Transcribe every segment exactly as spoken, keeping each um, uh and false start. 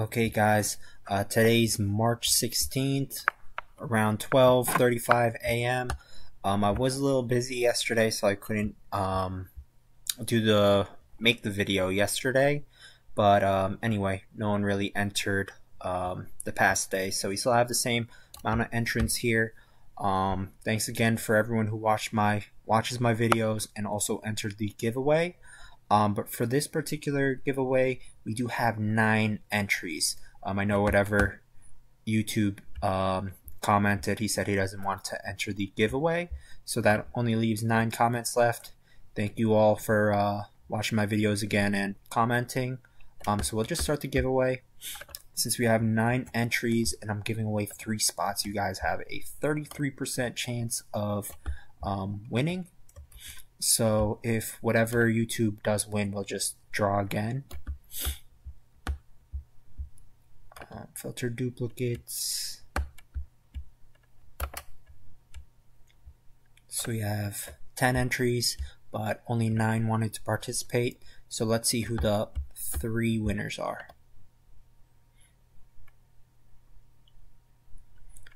Okay guys, uh, today's March sixteenth, around twelve thirty-five a m Um, I was a little busy yesterday, so I couldn't um, do the make the video yesterday. But um, anyway, no one really entered um, the past day, so we still have the same amount of entrants here. Um, thanks again for everyone who watched my watches my videos and also entered the giveaway. Um, but for this particular giveaway, we do have nine entries. Um, I know whatever YouTube um, commented, he said he doesn't want to enter the giveaway. So that only leaves nine comments left. Thank you all for uh, watching my videos again and commenting. Um, so we'll just start the giveaway. Since we have nine entries and I'm giving away three spots, you guys have a thirty-three percent chance of um, winning. So if whatever YouTube does win, we'll just draw again. Uh, filter duplicates. So we have ten entries, but only nine wanted to participate. So let's see who the three winners are.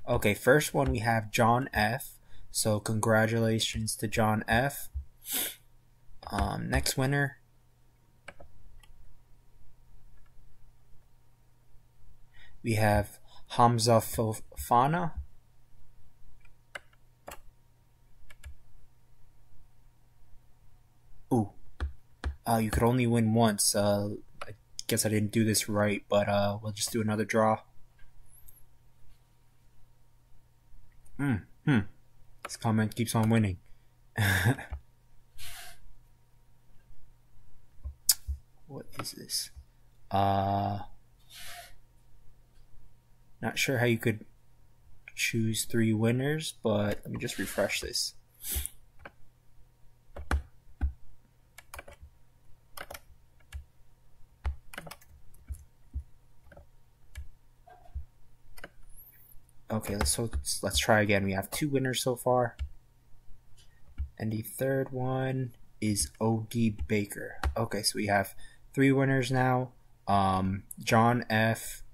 Okay, first one we have John F. So congratulations to John F. Um, next winner we have Hamza Fofana. Ooh, uh, you could only win once. Uh, I guess I didn't do this right, but uh, we'll just do another draw. Hmm. Hmm. This comment keeps on winning. What is this? Uh, not sure how you could choose three winners, but let me just refresh this. Okay, let's, let's try again. We have two winners so far. And the third one is O D Baker. Okay, so we have three winners now. Um, John F,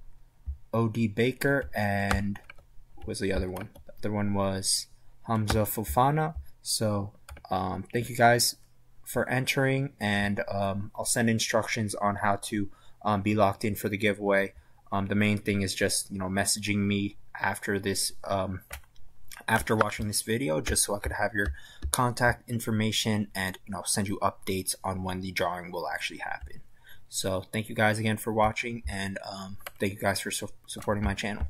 O D Baker, and what was the other one? The other one was Hamza Fofana. So um, thank you guys for entering, and um, I'll send instructions on how to um, be locked in for the giveaway. Um, the main thing is just, you know, messaging me after this, um, after watching this video, just so I could have your contact information and, you know, send you updates on when the drawing will actually happen. So thank you guys again for watching, and um, thank you guys for su- supporting my channel.